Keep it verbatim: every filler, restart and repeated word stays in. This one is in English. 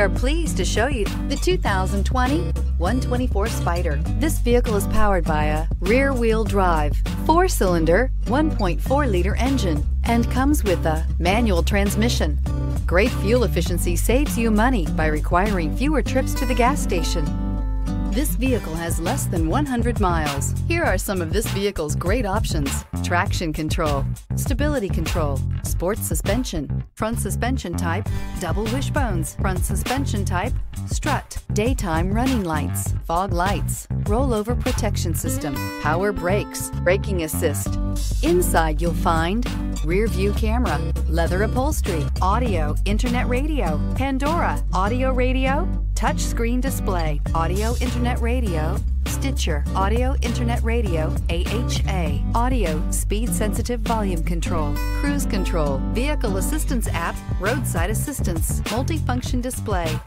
are pleased to show you the two thousand twenty one twenty-four Spider. This vehicle is powered by a rear-wheel drive, four-cylinder, one point four liter engine, and comes with a manual transmission. Great fuel efficiency saves you money by requiring fewer trips to the gas station. This vehicle has less than one hundred miles. Here are some of this vehicle's great options: traction control, stability control, sports suspension, front suspension type, double wishbones, front suspension type, strut, daytime running lights, fog lights, rollover protection system, power brakes, braking assist. Inside you'll find rear view camera, leather upholstery, audio, internet radio, Pandora, audio radio, touchscreen display, audio internet radio, Stitcher, audio internet radio, A H A, audio speed sensitive volume control, cruise control, vehicle assistance app, roadside assistance, multifunction display,